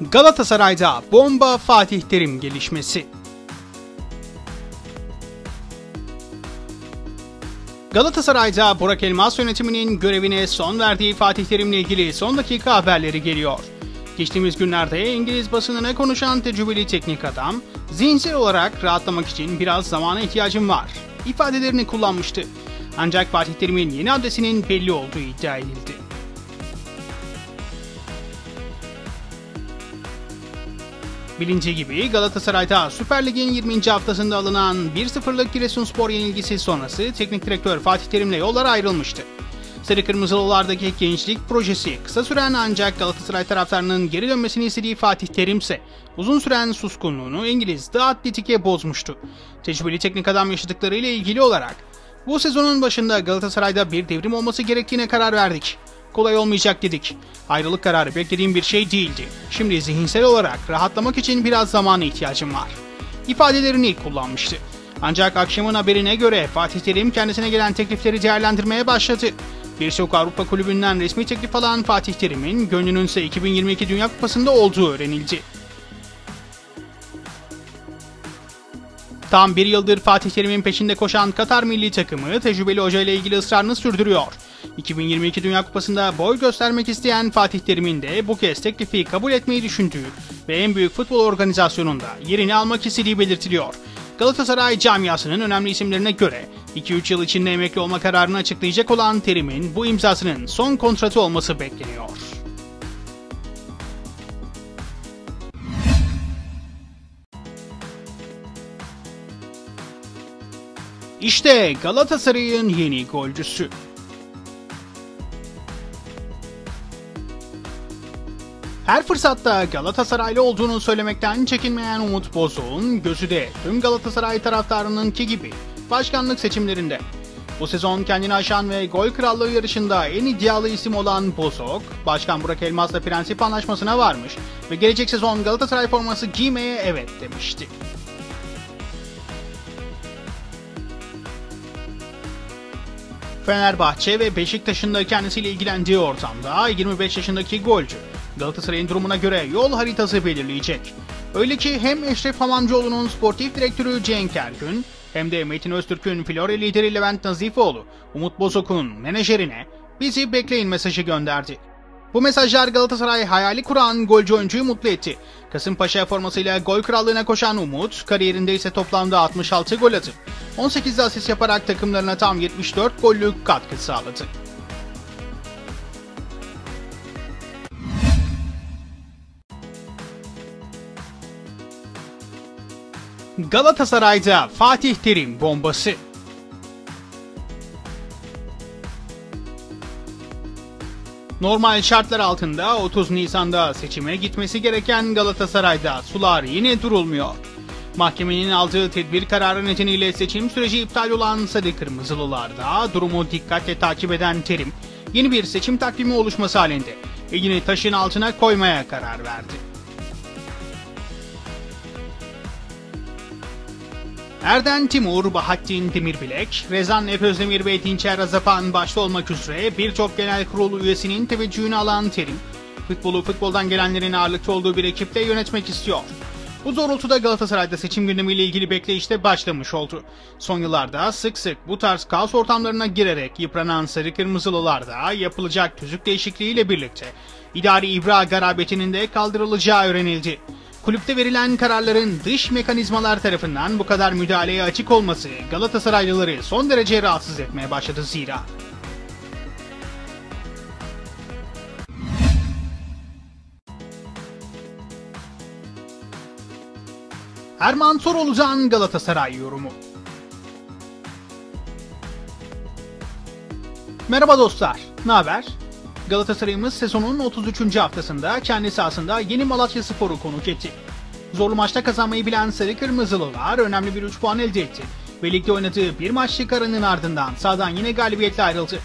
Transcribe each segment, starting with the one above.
Galatasaray'da bomba Fatih Terim gelişmesi. Galatasaray'da Burak Elmas yönetiminin görevine son verdiği Fatih Terim'le ilgili son dakika haberleri geliyor. Geçtiğimiz günlerde İngiliz basınına konuşan tecrübeli teknik adam, zihinsel olarak rahatlamak için biraz zamana ihtiyacım var ifadelerini kullanmıştı. Ancak Fatih Terim'in yeni adresinin belli olduğu iddia edildi. Bilinci gibi Galatasaray'da Süper Lig'in 20. haftasında alınan 1-0'lık Giresunspor yenilgisi sonrası teknik direktör Fatih Terim'le yollar ayrılmıştı. Sarı Kırmızılılardaki gençlik projesi kısa süren ancak Galatasaray taraftarının geri dönmesini istediği Fatih Terim ise uzun süren suskunluğunu İngiliz The Athletic'e bozmuştu. Tecrübeli teknik adam yaşadıklarıyla ilgili olarak "Bu sezonun başında Galatasaray'da bir devrim olması gerektiğine karar verdik. Kolay olmayacak dedik. Ayrılık kararı beklediğim bir şey değildi. Şimdi zihinsel olarak rahatlamak için biraz zamana ihtiyacım var" ifadelerini kullanmıştı. Ancak akşamın haberine göre Fatih Terim kendisine gelen teklifleri değerlendirmeye başladı. Birçok Avrupa kulübünden resmi teklif alan Fatih Terim'in gönlünün ise 2022 Dünya Kupası'nda olduğu öğrenildi. Tam bir yıldır Fatih Terim'in peşinde koşan Katar milli takımı tecrübeli hoca ile ilgili ısrarını sürdürüyor. 2022 Dünya Kupası'nda boy göstermek isteyen Fatih Terim'in de bu kez teklifi kabul etmeyi düşündüğü ve en büyük futbol organizasyonunda yerini almak istediği belirtiliyor. Galatasaray camiasının önemli isimlerine göre 2-3 yıl içinde emekli olma kararını açıklayacak olan Terim'in bu imzasının son kontratı olması bekleniyor. İşte Galatasaray'ın yeni golcüsü. Her fırsatta Galatasaraylı olduğunu söylemekten çekinmeyen Umut Bozok'un gözü de tüm Galatasaray taraftarınınki gibi başkanlık seçimlerinde. Bu sezon kendini aşan ve gol krallığı yarışında en iddialı isim olan Bozok, Başkan Burak Elmas'la prensip anlaşmasına varmış ve gelecek sezon Galatasaray forması giymeye evet demişti. Fenerbahçe ve Beşiktaş'ın da kendisiyle ilgilendiği ortamda 25 yaşındaki golcü Galatasaray'ın durumuna göre yol haritası belirleyecek. Öyle ki hem Eşref Hamamcıoğlu'nun sportif direktörü Cenk Ergün hem de Metin Öztürk'ün Florya lideri Levent Nazifoğlu, Umut Bozok'un menajerine "bizi bekleyin" mesajı gönderdi. Bu mesajlar Galatasaray hayali kuran golcü oyuncuyu mutlu etti. Kasımpaşa formasıyla gol krallığına koşan Umut, kariyerinde ise toplamda 66 gol atıp 18 asist yaparak takımlarına tam 74 gollük katkı sağladı. Galatasaray'da Fatih Terim bombası. Normal şartlar altında 30 Nisan'da seçime gitmesi gereken Galatasaray'da sular yine durulmuyor. Mahkemenin aldığı tedbir kararı nedeniyle seçim süreci iptal olan Sarı Kırmızılılarda durumu dikkatle takip eden Terim, yeni bir seçim takvimi oluşması halinde elini taşın altına koymaya karar verdi. Erden Timur, Bahattin Demirbilek, Rezan Efözdemir ve Dinçer Azapan başta olmak üzere birçok genel kurulu üyesinin teveccühünü alan Terim, futbolu futboldan gelenlerin ağırlıklı olduğu bir ekiple yönetmek istiyor. Bu doğrultuda Galatasaray'da seçim gündemiyle ilgili bekleyiş de başlamış oldu. Son yıllarda sık sık bu tarz kaos ortamlarına girerek yıpranan Sarı Kırmızılılarda yapılacak tüzük değişikliğiyle birlikte idari ibra garabetinin de kaldırılacağı öğrenildi. Kulüpte verilen kararların dış mekanizmalar tarafından bu kadar müdahaleye açık olması Galatasaraylıları son derece rahatsız etmeye başladı zira. Erman Toroğlu'dan Galatasaray yorumu. Merhaba dostlar, ne haber? Galatasaray'ımız sezonun 33. haftasında kendi sahasında yeni Malatyaspor'u konuk etti. Zorlu maçta kazanmayı bilen Sarı Kırmızılılar önemli bir 3 puan elde etti ve ligde oynadığı bir maçlık aranın ardından sahadan yine galibiyetle ayrıldı.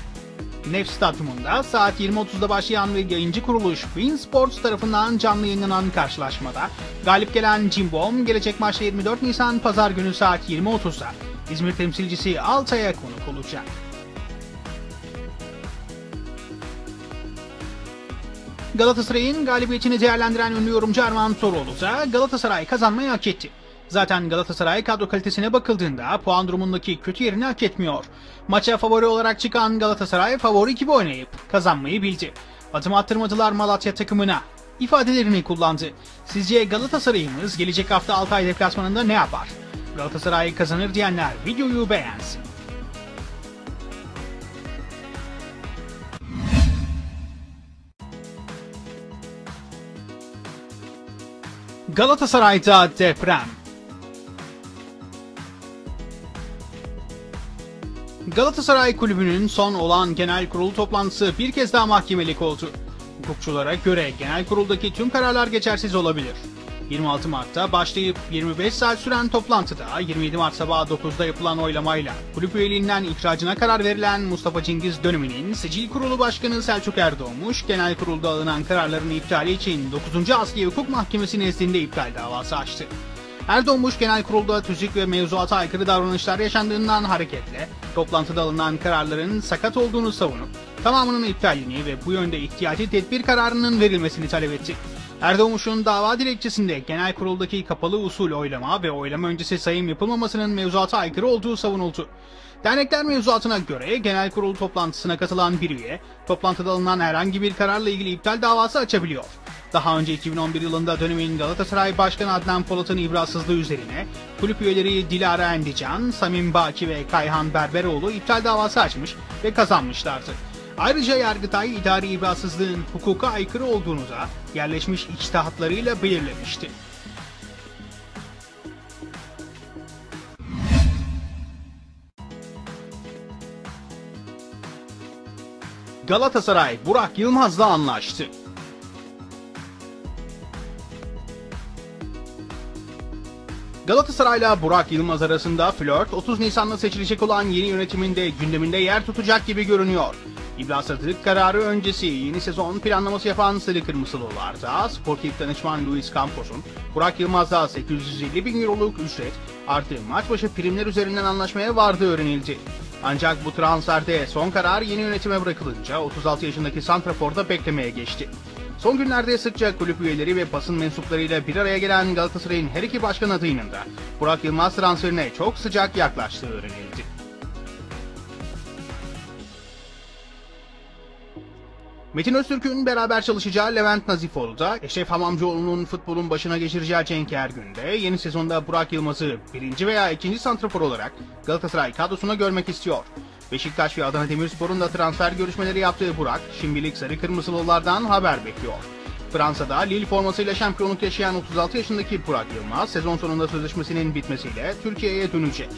Nef Stadyumunda saat 20.30'da başlayan ve yayıncı kuruluş Bein Sports tarafından canlı yayınlanan karşılaşmada galip gelen Cimbom gelecek maçta 24 Nisan Pazar günü saat 20.30'da İzmir temsilcisi Altay'a konuk olacak. Galatasaray'ın galibiyetini değerlendiren ünlü yorumcu Erman Toroğlu da Galatasaray kazanmayı hak etti. Zaten Galatasaray kadro kalitesine bakıldığında puan durumundaki kötü yerini hak etmiyor. Maça favori olarak çıkan Galatasaray favori gibi oynayıp kazanmayı bildi. Adım attırmadılar Malatya takımına ifadelerini kullandı. Sizce Galatasaray'ımız gelecek hafta Altay deplasmanında ne yapar? Galatasaray kazanır diyenler videoyu beğensin. Galatasaray'da deprem. Galatasaray Kulübü'nün son olan genel kurul toplantısı bir kez daha mahkemelik oldu. Hukukçulara göre genel kuruldaki tüm kararlar geçersiz olabilir. 26 Mart'ta başlayıp 25 saat süren toplantıda 27 Mart sabah 9'da yapılan oylamayla kulüp üyeliğinden ihracına karar verilen Mustafa Cengiz döneminin Sicil Kurulu Başkanı Selçuk Erdoğmuş, genel kurulda alınan kararların iptali için 9. Asliye Hukuk Mahkemesi nezdinde iptal davası açtı. Erdoğmuş, genel kurulda tüzük ve mevzuata aykırı davranışlar yaşandığından hareketle toplantıda alınan kararların sakat olduğunu savunup tamamının iptalini ve bu yönde ihtiyati tedbir kararının verilmesini talep etti. Erdoğmuş'un dava dilekçesinde genel kuruldaki kapalı usul oylama ve oylama öncesi sayım yapılmamasının mevzuata aykırı olduğu savunuldu. Dernekler mevzuatına göre genel kurul toplantısına katılan bir üye, toplantıda alınan herhangi bir kararla ilgili iptal davası açabiliyor. Daha önce 2011 yılında dönemin Galatasaray Başkanı Adnan Polat'ın ibrazsızlığı üzerine kulüp üyeleri Dilara Endican, Samim Baki ve Kayhan Berberoğlu iptal davası açmış ve kazanmışlardı. Ayrıca Yargıtay, idari ibrazsızlığın hukuka aykırı olduğunu da yerleşmiş içtihatlarıyla belirlemişti. Galatasaray, Burak Yılmaz'la anlaştı. Galatasaray'la Burak Yılmaz arasında flört, 30 Nisan'da seçilecek olan yeni yönetimin de gündeminde yer tutacak gibi görünüyor. İbrazsızlık kararı öncesi yeni sezon planlaması yapan Sarı Kırmızılılar da sportif danışman Luis Campos'un Burak Yılmaz'la 850 bin euroluk ücret artı maç başı primler üzerinden anlaşmaya vardığı öğrenildi. Ancak bu transferde son karar yeni yönetime bırakılınca 36 yaşındaki santraforda beklemeye geçti. Son günlerde sıkça kulüp üyeleri ve basın mensuplarıyla bir araya gelen Galatasaray'ın her iki başkan adayının da Burak Yılmaz transferine çok sıcak yaklaştığı öğrenildi. Metin Öztürk'ün beraber çalışacağı Levent Nazifoğlu'da, Eşref Hamamcıoğlu'nun futbolun başına geçireceği Cenk Ergün'de yeni sezonda Burak Yılmaz'ı 1. veya 2. santrafor olarak Galatasaray kadrosuna görmek istiyor. Beşiktaş ve Adana Demirspor'un da transfer görüşmeleri yaptığı Burak, şimdilik Sarı Kırmızılılardan haber bekliyor. Fransa'da Lille formasıyla şampiyonluk yaşayan 36 yaşındaki Burak Yılmaz, sezon sonunda sözleşmesinin bitmesiyle Türkiye'ye dönecek.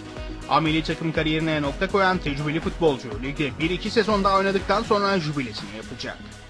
A milli takım kariyerine nokta koyan tecrübeli futbolcu ligde 1-2 sezon daha oynadıktan sonra jübilesini yapacak.